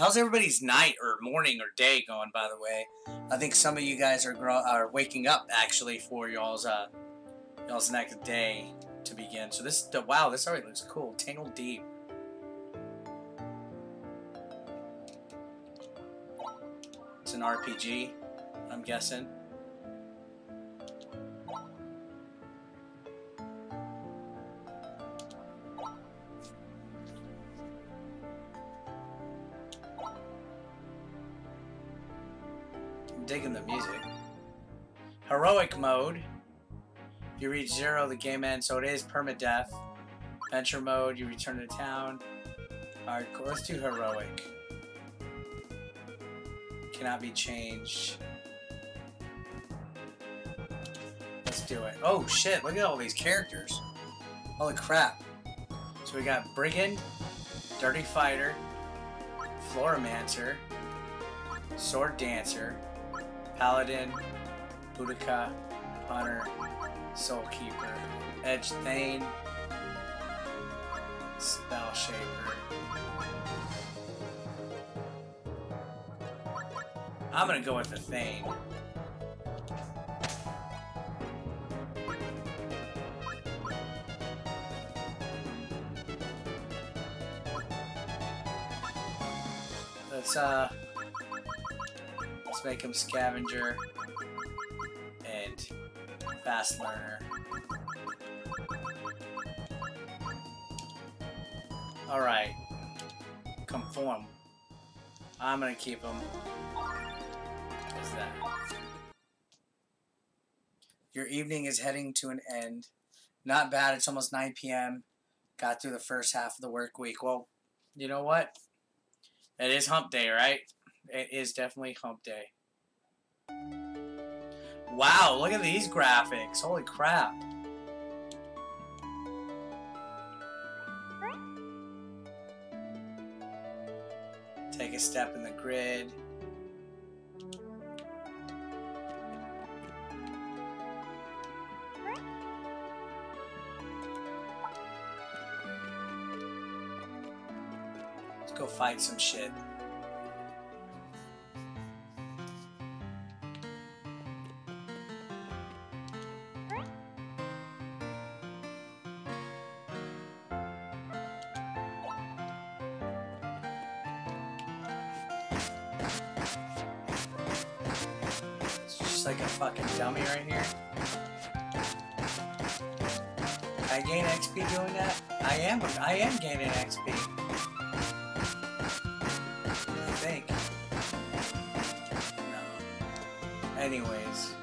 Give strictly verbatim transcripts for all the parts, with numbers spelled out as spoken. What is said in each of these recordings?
How's everybody's night or morning or day going, by the way? I think some of you guys are grow are waking up, actually, for y'all's uh, y'all's next day to begin. So this, the, wow, this already looks cool. Tangledeep. It's an R P G, I'm guessing. Digging the music. Heroic mode. You reach zero, the game ends, so it is permadeath. Adventure mode, you return to town. Hardcore. Let's do heroic. Cannot be changed. Let's do it. Oh shit, look at all these characters. Holy crap. So we got Brigand, Dirty Fighter, Floramancer, Sword Dancer, Paladin, Boudica, Hunter, Soul Keeper, Edge Thane, Spell Shaper. I'm gonna go with the Thane. Let's uh let's make him scavenger and fast learner. All right, conform. I'm gonna keep him. What's that? Your evening is heading to an end. Not bad. It's almost nine P M Got through the first half of the work week. Well, you know what? It is hump day, right? It is definitely hump day. Wow, look at these graphics. Holy crap. Take a step in the grid. Let's go fight some shit. Like a fucking dummy right here. I gain X P doing that? I am I am gaining X P. I think. No. Anyways.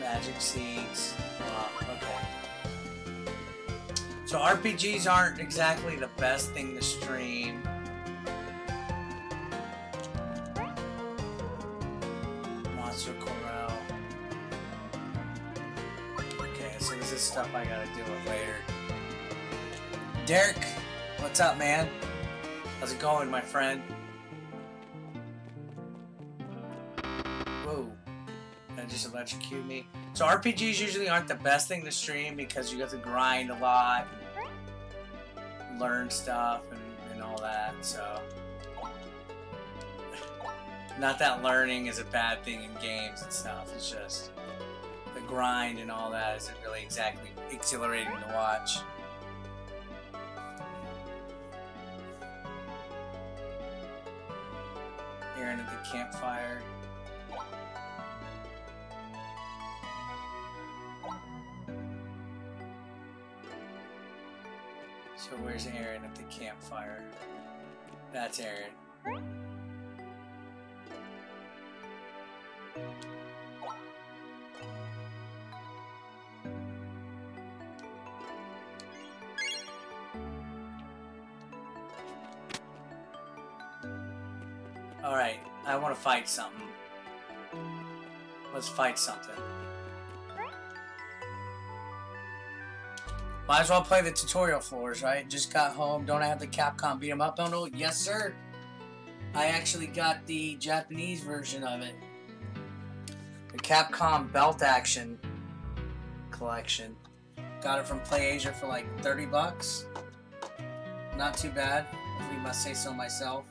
Magic seeds. So R P Gs aren't exactly the best thing to stream. Monster Corral. Okay, so this is stuff I gotta deal with later. Derek, what's up, man? How's it going, my friend? Whoa. That just electrocuted me. So R P Gs usually aren't the best thing to stream because you have to grind a lot, learn stuff, and, and all that, so... Not that learning is a bad thing in games and stuff, it's just the grind and all that isn't really exactly exhilarating to watch. Aaron at the campfire. So where's Aaron at the campfire? That's Aaron. Alright, I want to fight something. Let's fight something. Might as well play the tutorial floors, right? Just got home. Don't I have the Capcom Beat 'em Up bundle? Yes, sir. I actually got the Japanese version of it. The Capcom Belt Action Collection. Got it from PlayAsia for like thirty bucks. Not too bad, if we must say so myself.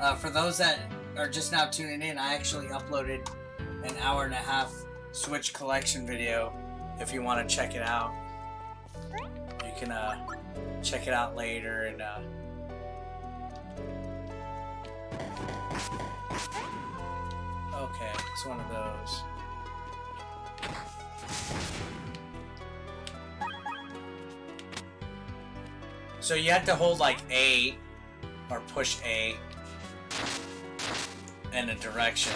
Uh, for those that are just now tuning in, I actually uploaded an hour and a half Switch collection video. If you want to check it out, you can uh, check it out later. And uh, okay, it's one of those. So you have to hold like A or push A in a direction.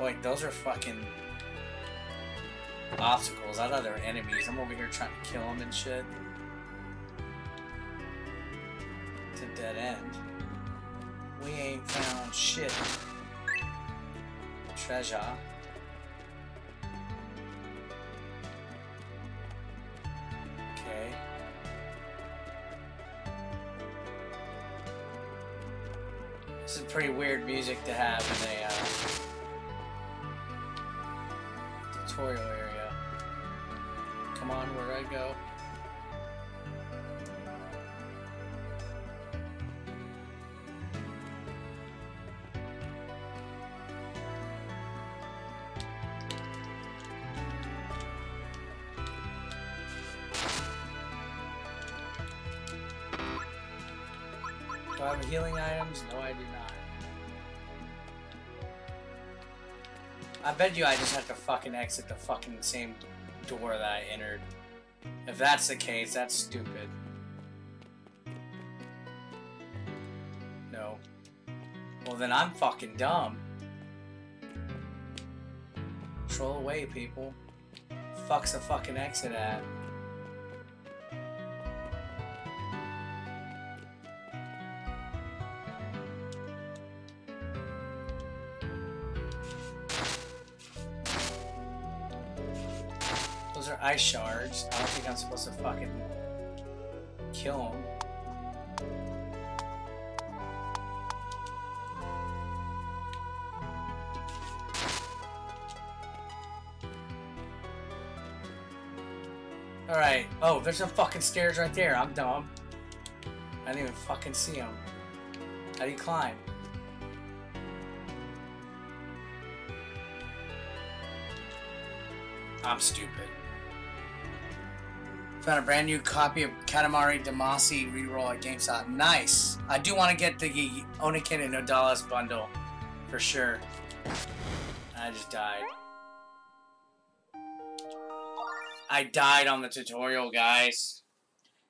Wait, those are fucking obstacles. I thought they were enemies. I'm over here trying to kill them and shit. It's a dead end. We ain't found shit. Treasure. Okay. This is pretty weird music to have in a uh, tutorial area. Come on, where I go. Do I have healing items? No, I do not. I bet you I just have to fucking exit the fucking same door that I entered. If that's the case, that's stupid. No. Well, then I'm fucking dumb. Troll away, people. Fuck's a fucking exit at? Those are ice shards. I don't think I'm supposed to fucking kill them. Alright. Oh, there's some fucking stairs right there. I'm dumb. I didn't even fucking see them. How do you climb? I'm stupid. Found a brand new copy of Katamari Damacy Reroll at GameStop. Nice! I do want to get the Oniken and Odallus bundle. For sure. I just died. I died on the tutorial, guys.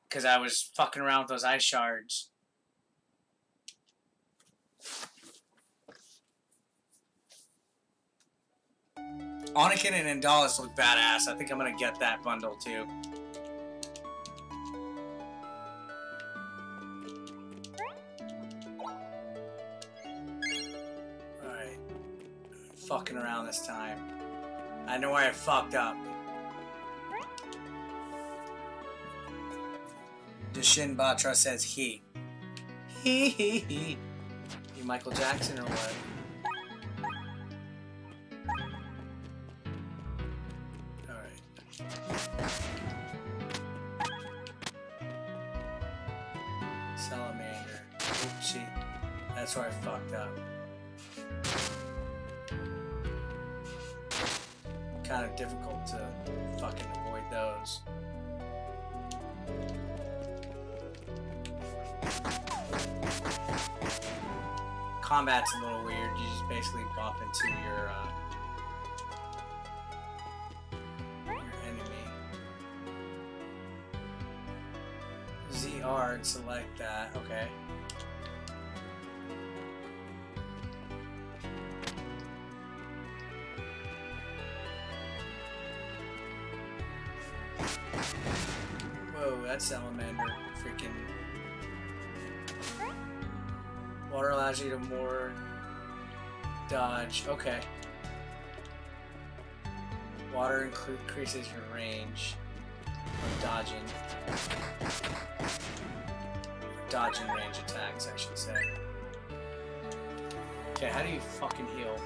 Because I was fucking around with those ice shards. Oniken and Odallus look badass. I think I'm gonna get that bundle too. Alright. Fucking around this time. I know where I fucked up. Dushin Batra says he. He he he. You Michael Jackson or what? Salamander. Oopsie. That's where I fucked up. Kind of difficult to fucking avoid those. Combat's a little weird. You just basically bump into your, uh, and select that. Okay. Whoa, that's Salamander. Freaking. Water allows you to more dodge. Okay. Water increases your range of dodging. Dodging range attacks, I should say. Okay, how do you fucking heal?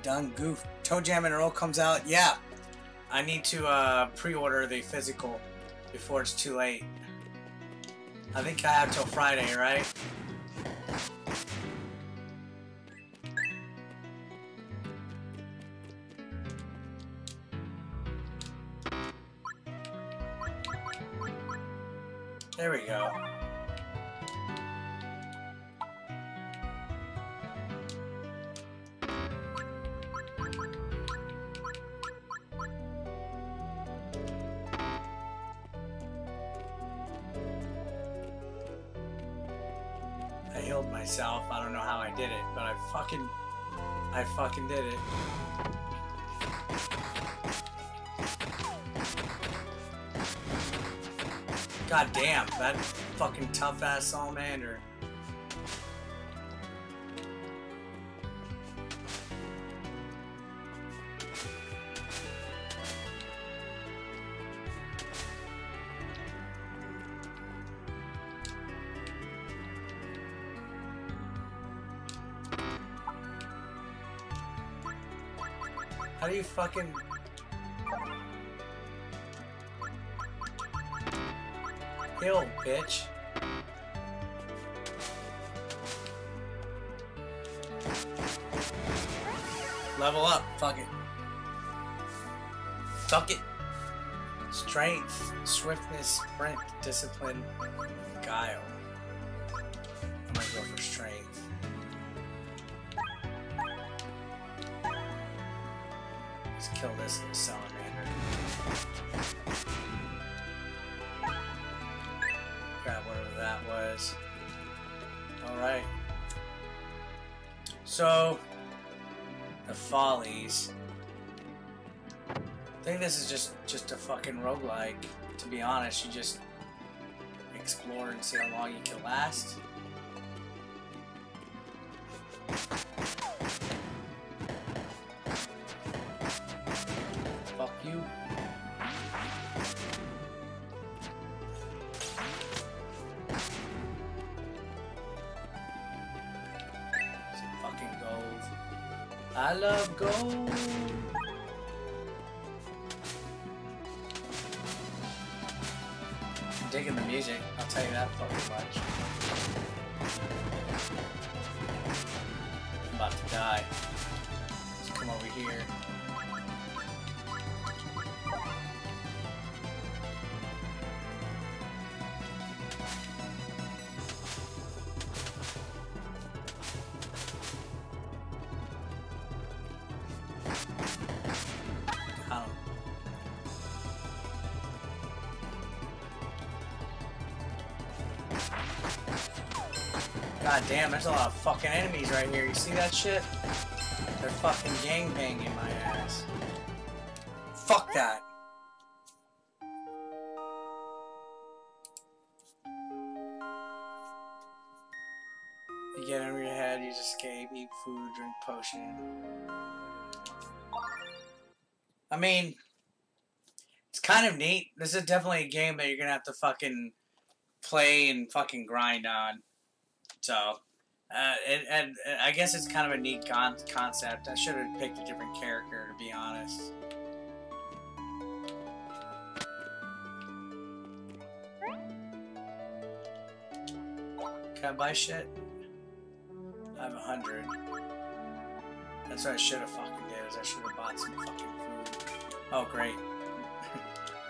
Done goof. Toe Jam and Earl comes out. Yeah, I need to uh, pre-order the physical before it's too late. I think I have till Friday, right? There we go. I don't know how I did it, but I fucking, I fucking did it. God damn, that fucking tough ass salamander. How do you fucking... Heal, bitch. Level up, fuck it. Fuck it. Strength, swiftness, sprint, discipline, guile. I'm gonna go for strength. Kill this little salamander. Grab whatever that was. Alright. So, the Follies. I think this is just, just a fucking roguelike. To be honest, you just explore and see how long you can last. I love gold. I'm digging the music, I'll tell you that fucking much. I'm about to die. Let's come over here. God damn, there's a lot of fucking enemies right here. You see that shit? They're fucking gangbanging my ass. Fuck that. You get over your head, you just escape, eat food, drink potion. I mean, it's kind of neat. This is definitely a game that you're gonna have to fucking play and fucking grind on. So, uh, it, and, and I guess it's kind of a neat con concept. I should have picked a different character, to be honest. Can I buy shit? I have a hundred. That's what I should have fucking did, is I should have bought some fucking food. Oh, great.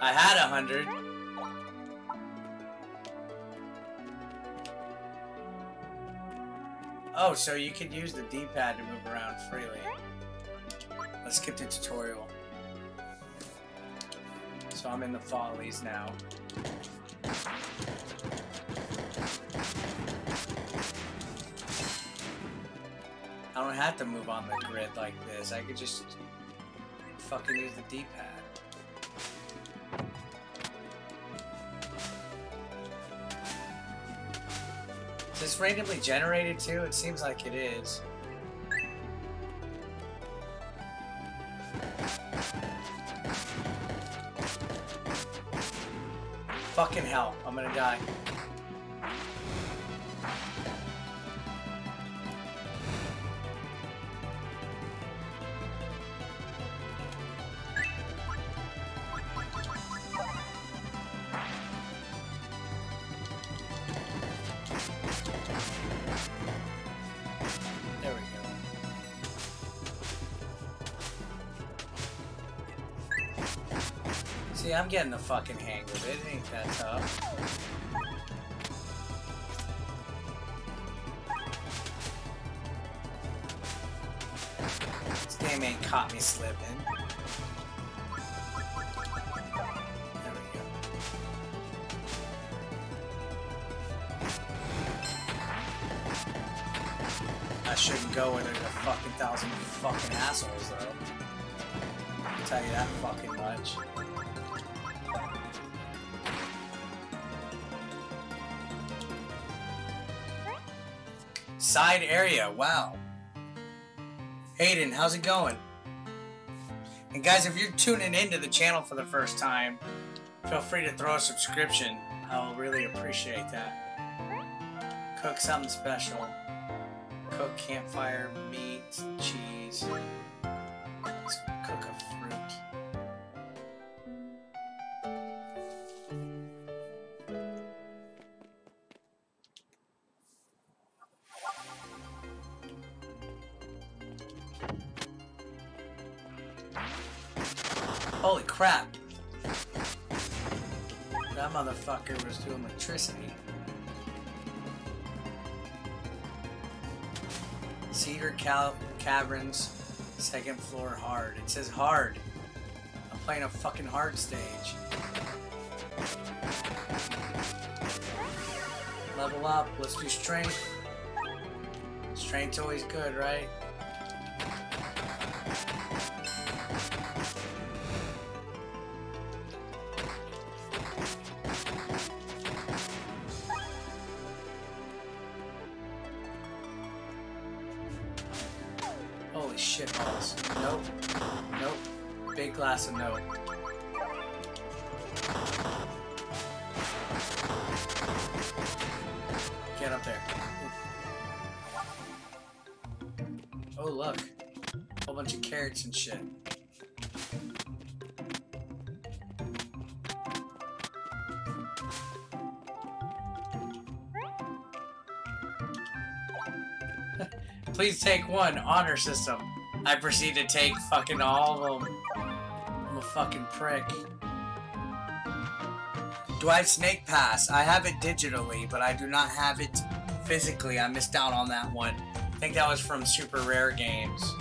I had a hundred. Oh, so you can use the D-pad to move around freely. Let's skip the tutorial. So I'm in the Follies now. I don't have to move on the grid like this. I could just fucking use the D-pad. Is this randomly generated too? It seems like it is. Fucking hell, I'm gonna die. I'm getting the fucking hang of it. It ain't that tough. This game ain't caught me slipping. There we go. I shouldn't go where there's a fucking thousand fucking assholes, though. I'll tell you that fucking much. Side area, wow. Hayden, how's it going? And guys, if you're tuning into the channel for the first time, feel free to throw a subscription. I'll really appreciate that. Cook something special. Cook campfire, meat, cheese. Let's cook a crap. That motherfucker was doing electricity. Cedar Cal Caverns, second floor hard. It says hard. I'm playing a fucking hard stage. Level up. Let's do strength. Strength's always good, right? Glass and note. Get up there. Oof. Oh look, a whole bunch of carrots and shit. Please take one, honor system. I proceed to take fucking all of them. Fucking prick. Do I have Snake Pass? I have it digitally, but I do not have it physically. I missed out on that one. I think that was from Super Rare Games.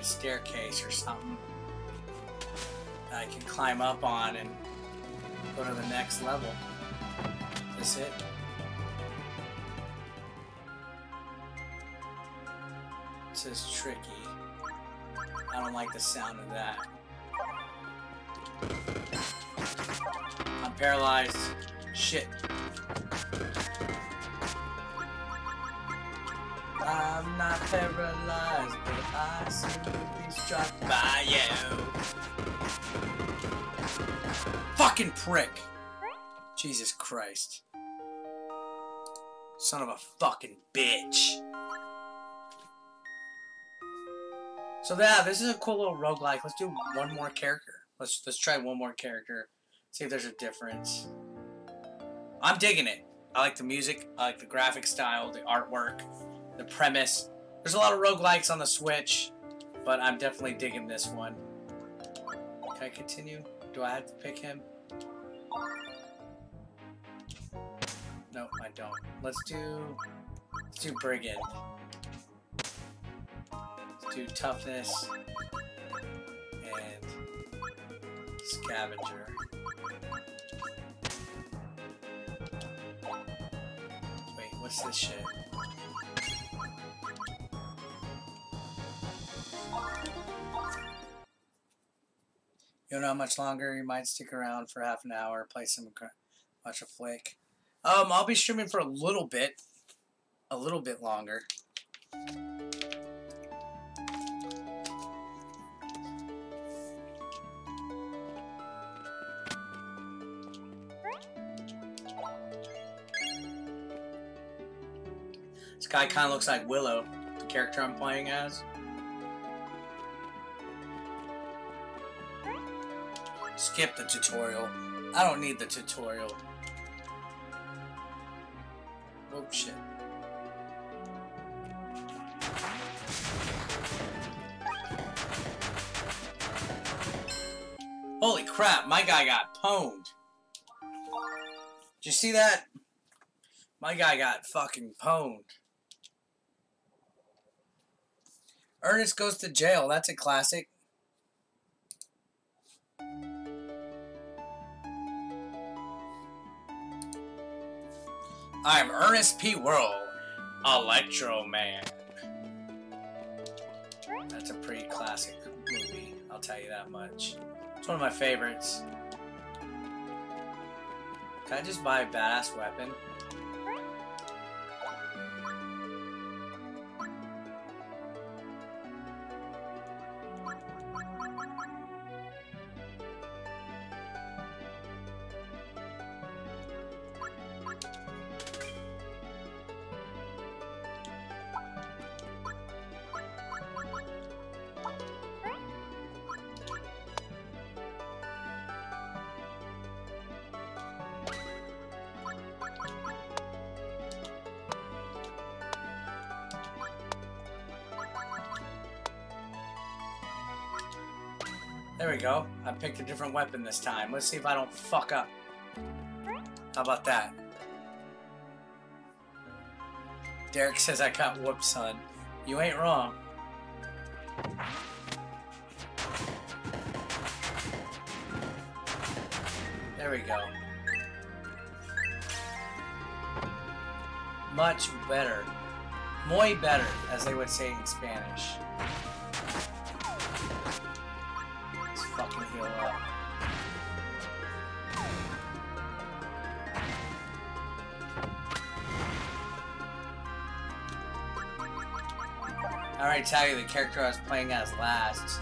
Staircase or something that I can climb up on and go to the next level. Is this it? It says tricky. I don't like the sound of that. I'm paralyzed. Shit. I'm not paralyzed, but I seem to be struck by you. Fucking prick! Jesus Christ. Son of a fucking bitch. So yeah, this is a cool little roguelike. Let's do one more character. Let's let's try one more character. See if there's a difference. I'm digging it. I like the music. I like the graphic style, the artwork, the premise. There's a lot of roguelikes on the Switch, but I'm definitely digging this one. Can I continue? Do I have to pick him? No, I don't. Let's do... Let's do Brigand. Let's do Toughness. And... Scavenger. Wait, what's this shit? You don't know how much longer. You might stick around for half an hour, play some, watch a flick. Um, I'll be streaming for a little bit, a little bit longer. This guy kind of looks like Willow, the character I'm playing as. Skip the tutorial. I don't need the tutorial. Oh, shit. Holy crap, my guy got pwned. Did you see that? My guy got fucking pwned. Ernest goes to jail. That's a classic. I'm Ernest P. Worrell, Electro-Man. That's a pretty classic movie, I'll tell you that much. It's one of my favorites. Can I just buy a badass weapon? There we go. I picked a different weapon this time. Let's see if I don't fuck up. How about that? Derek says I got whooped, son. You ain't wrong. There we go. Much better. Muy better, as they would say in Spanish. Heal up. I already tell you the character I was playing as last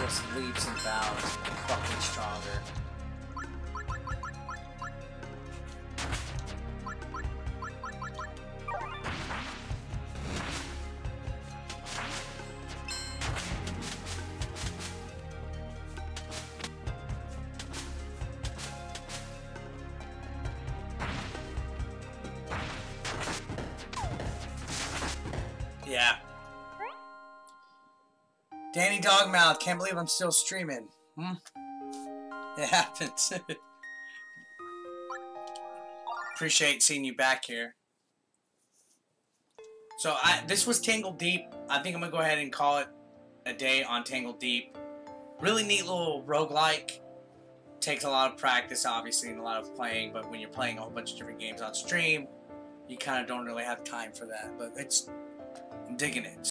was leaps and bounds fucking stronger. Dogmouth, can't believe I'm still streaming. Hmm? It happens. Appreciate seeing you back here. So I, this was Tangledeep. I think I'm gonna go ahead and call it a day on Tangledeep. Really neat little roguelike. Takes a lot of practice, obviously, and a lot of playing. But when you're playing a whole bunch of different games on stream, you kind of don't really have time for that. But it's, I'm digging it.